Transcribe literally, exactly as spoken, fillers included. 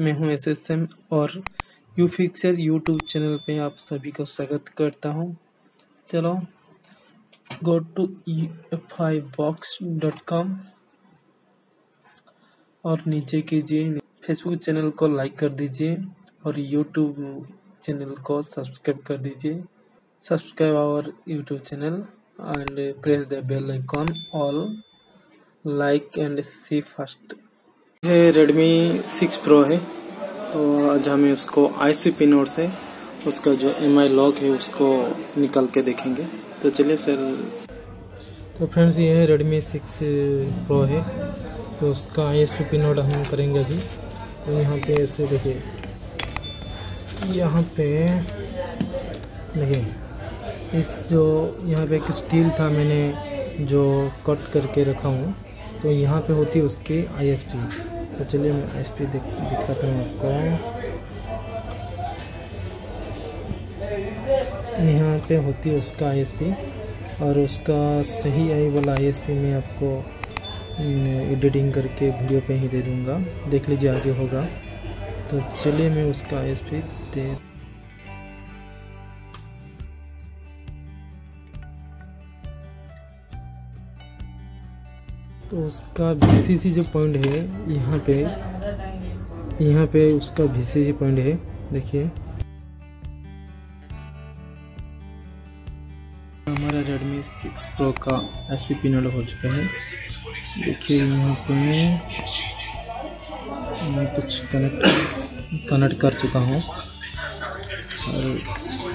मैं हूं एसएसएम और यूफिक्सर यूट्यूब चैनल पे आप सभी का स्वागत करता हूं। चलो go to U F I box dot com और नीचे कीजिए। फेसबुक चैनल को लाइक कर दीजिए और यूट्यूब चैनल को सब्सक्राइब कर दीजिए। Subscribe our YouTube channel and press the bell icon all, like and see first. है रेडमी सिक्स प्रो है, तो आज हमें उसको आई एस पी पिन और से उसका जो एम आई लॉक है उसको निकाल के देखेंगे। तो चलिए सर। तो फ्रेंड्स ये है रेडमी सिक्स प्रो है, तो उसका आई एस पी पिन और हम करेंगे अभी। तो यहाँ पे ऐसे देखिए, यहाँ पे देखिए इस जो यहाँ पे एक स्टील था मैंने जो कट करके रखा हूँ, तो यहाँ पे होती है उसकी आई एस पी। तो चलिए मैं आई एस पी दिख, दिखाता हूँ आपको। यहाँ पे होती है उसका आई एस पी और उसका सही आई वाला आई एस पी मैं आपको एडिटिंग करके वीडियो पे ही दे दूँगा, देख लीजिए आगे होगा। तो चलिए मैं उसका आई एस पी दे तो उसका वी सी सी जो पॉइंट है यहाँ पे, यहाँ पे उसका वी सी सी पॉइंट है। देखिए हमारा रेडमी सिक्स प्रो का आई एस पी पिन हो चुका है। देखिए यहाँ पे मैं कुछ कनेक्ट कनेक्ट कर चुका हूँ और